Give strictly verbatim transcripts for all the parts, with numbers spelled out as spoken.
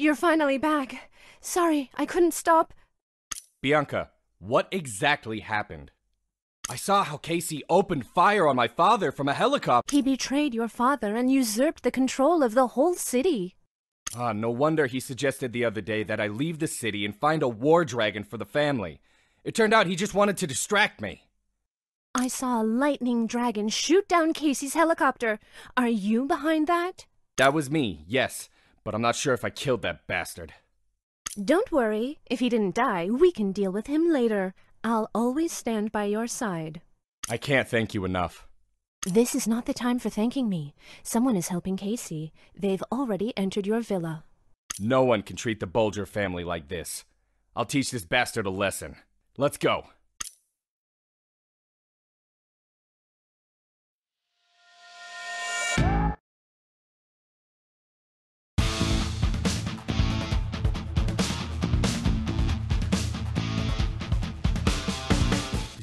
You're finally back. Sorry, I couldn't stop. Bianca, what exactly happened? I saw how Casey opened fire on my father from a helicopter. He betrayed your father and usurped the control of the whole city. Ah, no wonder he suggested the other day that I leave the city and find a war dragon for the family. It turned out he just wanted to distract me. I saw a lightning dragon shoot down Casey's helicopter. Are you behind that? That was me, yes. But I'm not sure if I killed that bastard. Don't worry. If he didn't die, we can deal with him later. I'll always stand by your side. I can't thank you enough. This is not the time for thanking me. Someone is helping Casey. They've already entered your villa. No one can treat the Bulger family like this. I'll teach this bastard a lesson. Let's go.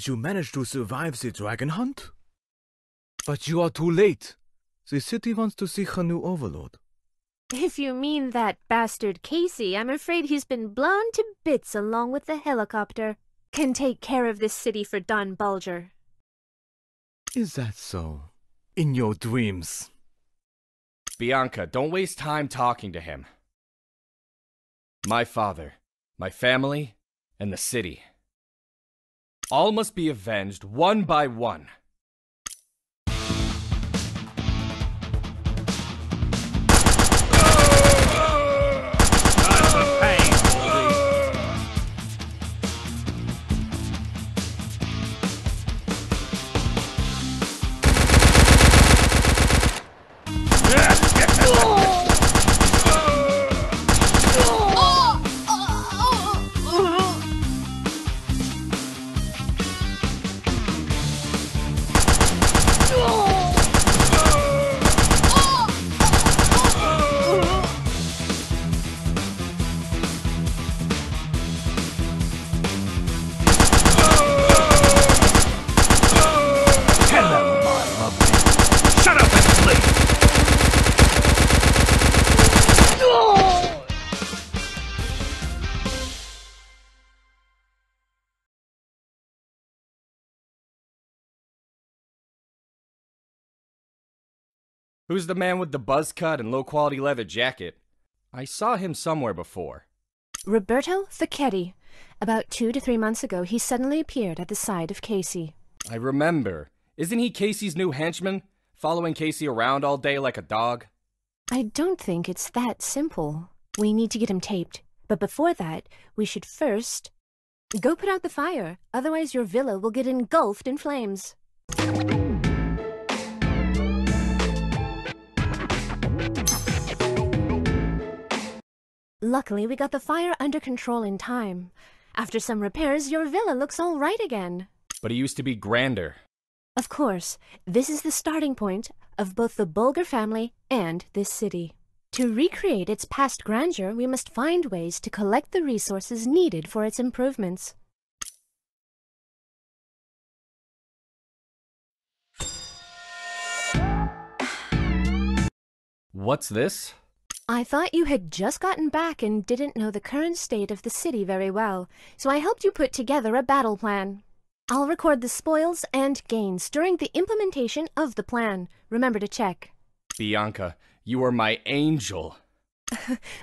You managed to survive the dragon hunt? But you are too late. The city wants to see her new overlord. If you mean that bastard Casey, I'm afraid he's been blown to bits along with the helicopter. Can take care of this city for Don Bulger. Is that so? In your dreams. Bianca, don't waste time talking to him. My father, my family, and the city. All must be avenged, one by one. Who's the man with the buzz cut and low-quality leather jacket? I saw him somewhere before. Roberto Facchetti. About two to three months ago, he suddenly appeared at the side of Casey. I remember. Isn't he Casey's new henchman? Following Casey around all day like a dog? I don't think it's that simple. We need to get him taped. But before that, we should first... go put out the fire. Otherwise your villa will get engulfed in flames. Luckily, we got the fire under control in time. After some repairs, your villa looks all right again. But it used to be grander. Of course, this is the starting point of both the Bulger family and this city. To recreate its past grandeur, we must find ways to collect the resources needed for its improvements. What's this? I thought you had just gotten back and didn't know the current state of the city very well, so I helped you put together a battle plan. I'll record the spoils and gains during the implementation of the plan. Remember to check. Bianca, you are my angel.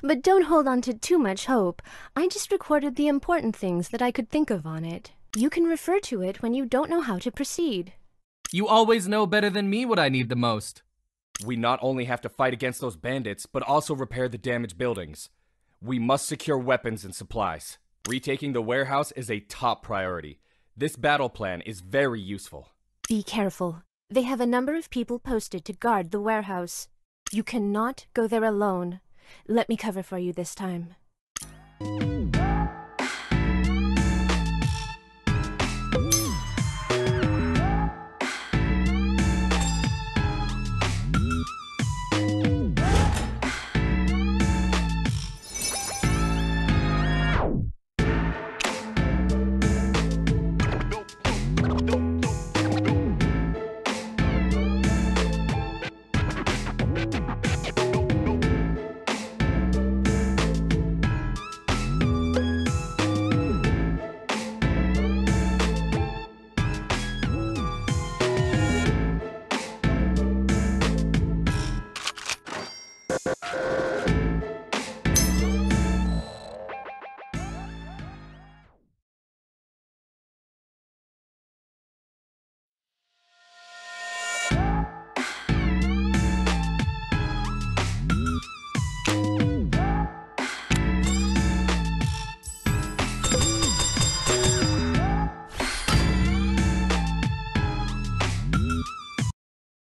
But don't hold on to too much hope. I just recorded the important things that I could think of on it. You can refer to it when you don't know how to proceed. You always know better than me what I need the most. We not only have to fight against those bandits, but also repair the damaged buildings. We must secure weapons and supplies. Retaking the warehouse is a top priority. This battle plan is very useful. Be careful. They have a number of people posted to guard the warehouse. You cannot go there alone. Let me cover for you this time.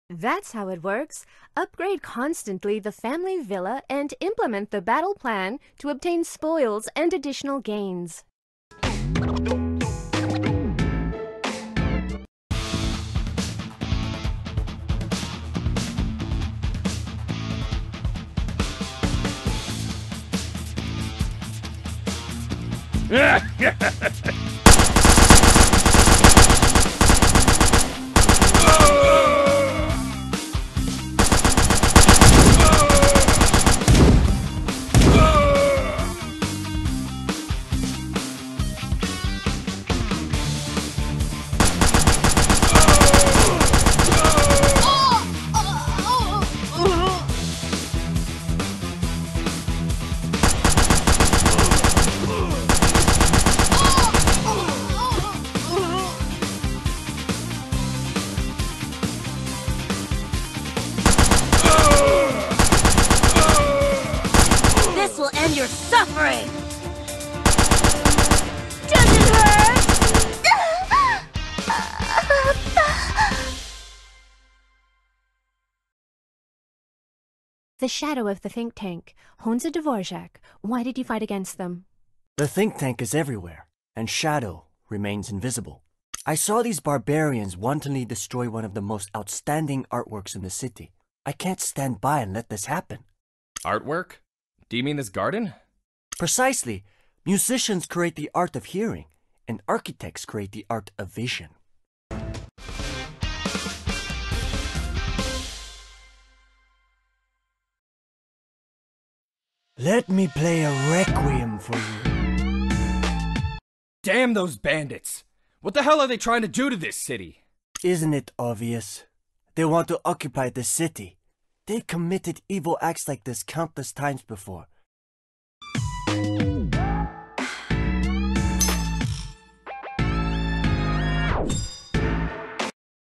That's how it works. Upgrade constantly the family villa and implement the battle plan to obtain spoils and additional gains. The shadow of the think tank. Honza Dvorak, why did you fight against them? The think tank is everywhere, and shadow remains invisible. I saw these barbarians wantonly destroy one of the most outstanding artworks in the city. I can't stand by and let this happen. Artwork? Do you mean this garden? Precisely. Musicians create the art of hearing, and architects create the art of vision. Let me play a requiem for you. Damn those bandits! What the hell are they trying to do to this city? Isn't it obvious? They want to occupy the city. They committed evil acts like this countless times before.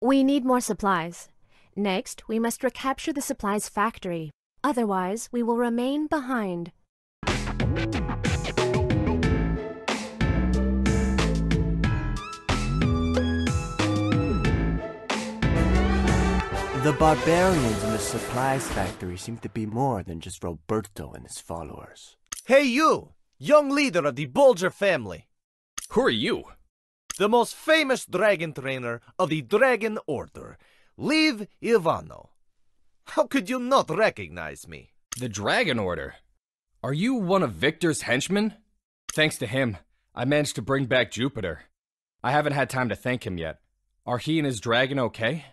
We need more supplies. Next, we must recapture the supplies factory. Otherwise, we will remain behind. The barbarians in the supplies factory seem to be more than just Roberto and his followers. Hey you! Young leader of the Bulger family! Who are you? The most famous dragon trainer of the Dragon Order, Liv Ivano. How could you not recognize me? The Dragon Order? Are you one of Victor's henchmen? Thanks to him, I managed to bring back Jupiter. I haven't had time to thank him yet. Are he and his dragon okay?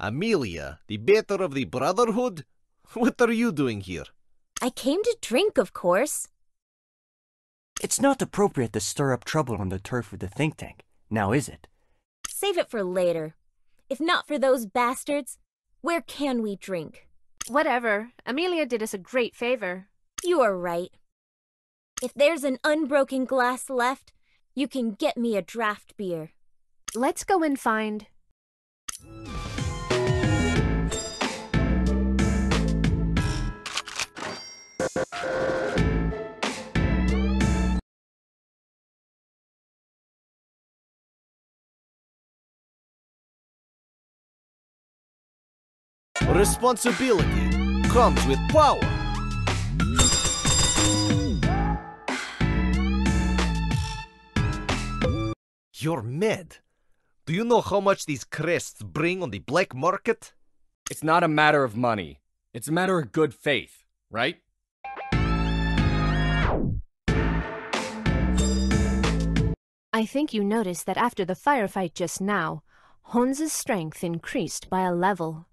Amelia, the better of the Brotherhood? What are you doing here? I came to drink, of course. It's not appropriate to stir up trouble on the turf of the think tank, now is it? Save it for later. If not for those bastards, where can we drink? Whatever. Amelia did us a great favor. You are right. If there's an unbroken glass left, you can get me a draft beer. Let's go and find... Responsibility comes with power. You're mad. Do you know how much these crests bring on the black market? It's not a matter of money. It's a matter of good faith, right? I think you noticed that after the firefight just now, Honza's strength increased by a level.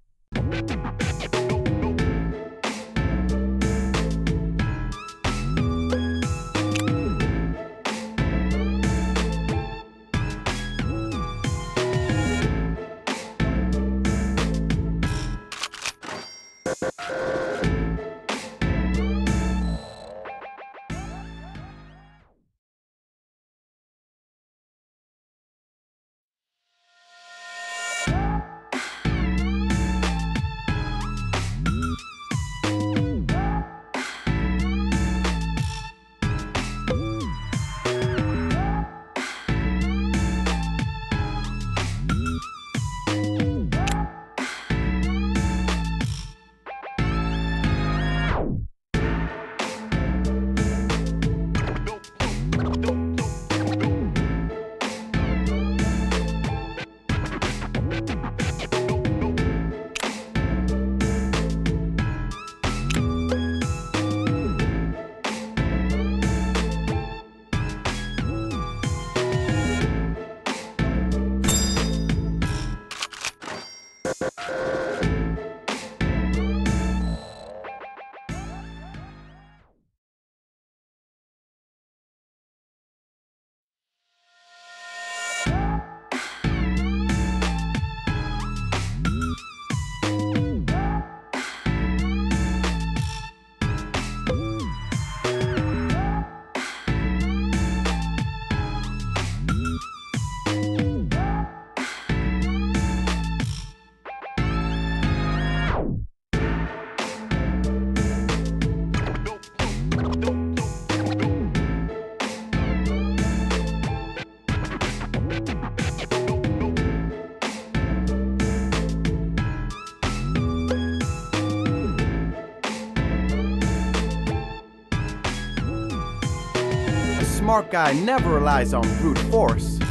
Smart guy never relies on brute force.